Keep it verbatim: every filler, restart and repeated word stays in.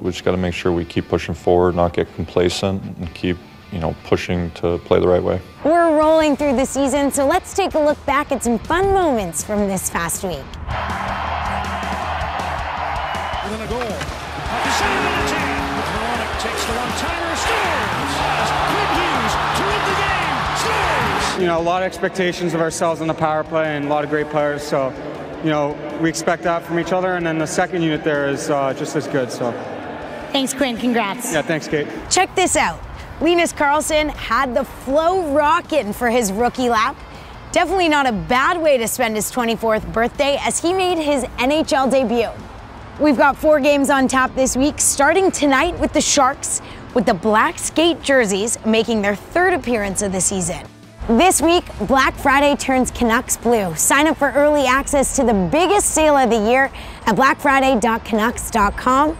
We just got to make sure we keep pushing forward, not get complacent, and keep, you know, pushing to play the right way. We're rolling through the season, so let's take a look back at some fun moments from this past week. Within a goal, off the side of the team, Veronik takes the one-timer, scores! Quinn Hughes to end the game, scores! You know, a lot of expectations of ourselves on the power play and a lot of great players, so, you know, we expect that from each other, and then the second unit there is uh, just as good, so. Thanks, Quinn, congrats. Yeah, thanks, Kate. Check this out. Linus Karlsson had the flow rockin' for his rookie lap. Definitely not a bad way to spend his twenty-fourth birthday as he made his N H L debut. We've got four games on tap this week, starting tonight with the Sharks, with the Black Skate jerseys making their third appearance of the season. This week, Black Friday turns Canucks blue. Sign up for early access to the biggest sale of the year at black friday dot canucks dot com.